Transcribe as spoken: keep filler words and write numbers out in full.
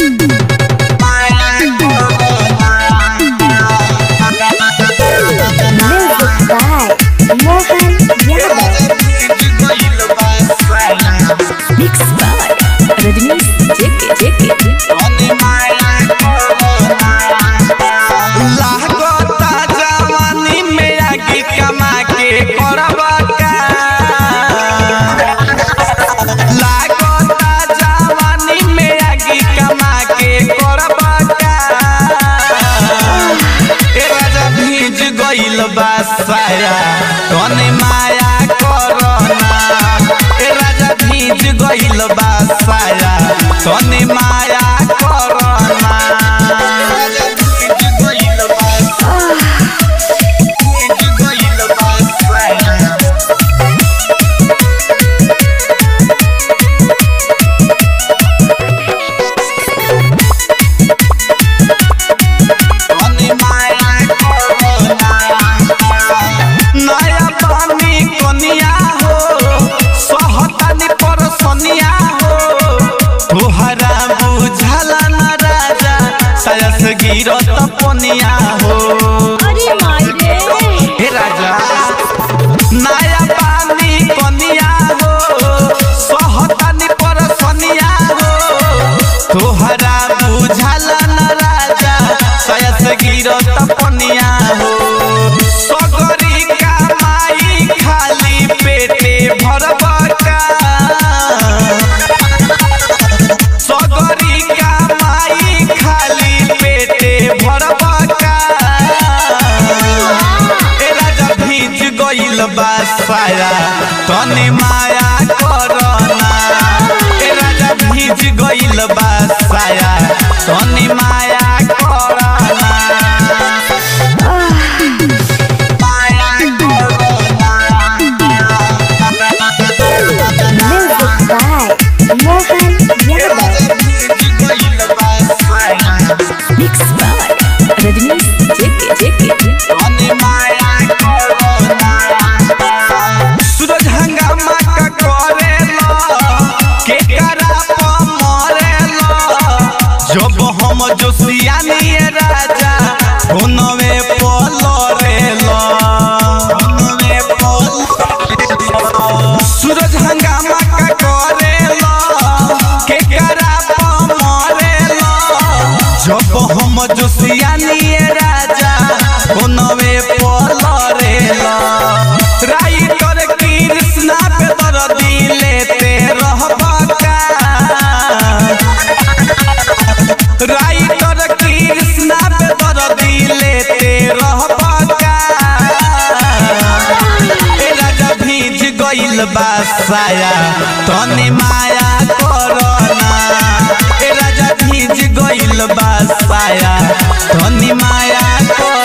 माया corona ए राजा भीज गइल बा साया तोने माया कोरोना राजा भीज गइल बा भीज गइल बा साया तोने माया कोरोना नया पानी कोनिया हो सहतानी पर सोनिया हो तोहरा बुझला न राजा सायस गिरत पोनिया हो। अरे माय रे हे राजा नया पानी कोनिया हो सहतानी पर सोनिया हो तोहरा बुझला न राजा सायस गिरत पोनिया हो साया तोने माया कोरोना ए राजा भीज गइल बा साया तोने माया कोरोना माया कोरोना जोसियानी राजा कोनवे पोलो रेलो कोनवे पोलो सूरज हंगामा का करेलो के करा पमरेलो जब हम जोसियानी राजा कोनवे पोलो रेलो राई तोर कृष्णा पे दरदी लेते रहबा का राई तोर कृष्णा पे दरदी लेते रहबा का ए राजा भीज गइल बा साया तोने माया कोरोना ए राजा भीज गइल बा साया तोने माया।